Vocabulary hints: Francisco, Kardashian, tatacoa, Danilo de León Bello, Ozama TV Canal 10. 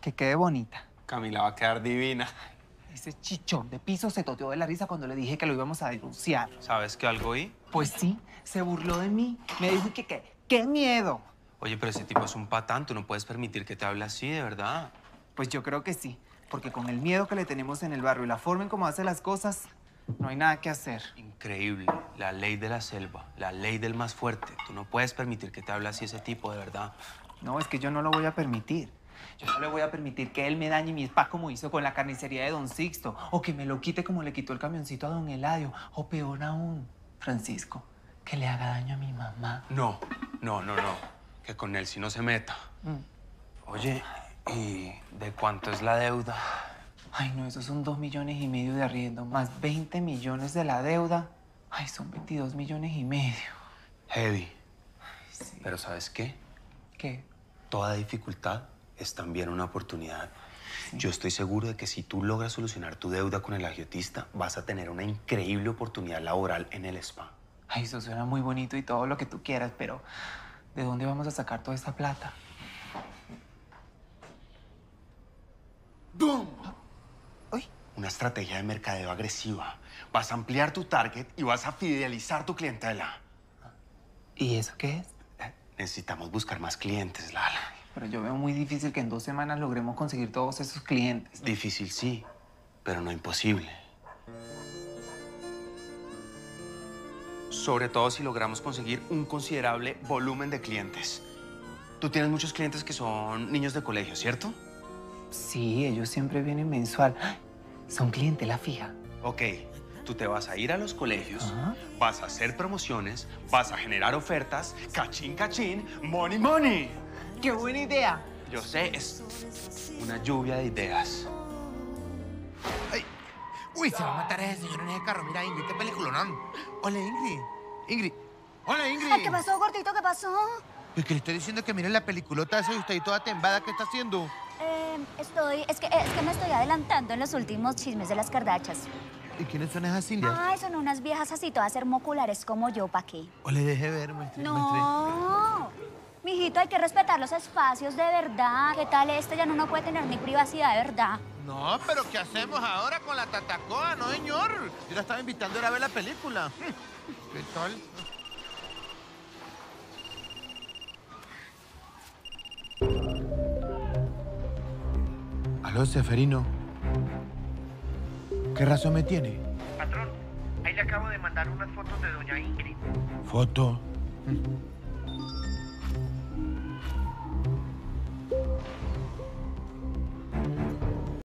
que quede bonita. Camila va a quedar divina. Ese chichón de piso se toteó de la risa cuando le dije que lo íbamos a denunciar. ¿Sabes que algo oí? Pues sí, se burló de mí. Me dijo que qué miedo. Oye, pero ese tipo es un patán. Tú no puedes permitir que te hable así, de verdad. Pues yo creo que sí, porque con el miedo que le tenemos en el barrio y la forma en cómo hace las cosas, no hay nada que hacer. Increíble. La ley de la selva, la ley del más fuerte. Tú no puedes permitir que te hable así ese tipo, de verdad. No, es que yo no lo voy a permitir. Yo no le voy a permitir que él me dañe mi spa como hizo con la carnicería de don Sixto, o que me lo quite como le quitó el camioncito a don Eladio, o peor aún, Francisco, que le haga daño a mi mamá. No. Que con él sí no se meta. Oye, ¿y de cuánto es la deuda? Ay, no, esos son 2,5 millones de arriendo, más 20 millones de la deuda. Ay, son 22,5 millones. Heavy. Ay, sí. Pero ¿sabes qué? ¿Qué? Toda dificultad es también una oportunidad. Sí. Yo estoy seguro de que si tú logras solucionar tu deuda con el agiotista, vas a tener una increíble oportunidad laboral en el spa. Ay, eso suena muy bonito y todo lo que tú quieras, pero ¿de dónde vamos a sacar toda esta plata? ¡Bum! ¿Ay? Una estrategia de mercadeo agresiva. Vas a ampliar tu target y vas a fidelizar tu clientela. ¿Y eso qué es? Necesitamos buscar más clientes, Lala. Pero yo veo muy difícil que en 2 semanas logremos conseguir todos esos clientes. Difícil, sí, pero no imposible. Sobre todo si logramos conseguir un considerable volumen de clientes. Tú tienes muchos clientes que son niños de colegio, ¿cierto? Sí, ellos siempre vienen mensual. Son clientela fija. Ok, tú te vas a ir a los colegios, vas a hacer promociones, vas a generar ofertas, cachín, cachín, money, money. ¡Qué buena idea! Yo sé, es una lluvia de ideas. Ay. ¡Uy, se va a matar a ese señor en ese carro! Mira, Ingrid, qué peliculonón. Hola, Ingrid. Hola, Ingrid. Ay, ¿qué pasó, gordito? ¿Qué pasó? Es que le estoy diciendo que mire la peliculota esa y usted ahí toda tembada. ¿Qué está haciendo? Es que me estoy adelantando en los últimos chismes de las Kardashians. ¿Y quiénes son esas indias? Ay, son unas viejas así, todas hermoculares como yo, ¿pa' qué? O le dejé ver, maestre. No. Mijito, hay que respetar los espacios de verdad. ¿Qué tal este? Ya no puede tener ni privacidad de verdad. No, pero ¿qué hacemos ahora con la tatacoa? No, señor. Yo la estaba invitando a ver la película. ¿Qué tal? Aló, Ceferino. ¿Qué razón me tiene? Patrón, ahí le acabo de mandar unas fotos de doña Ingrid. ¿Foto?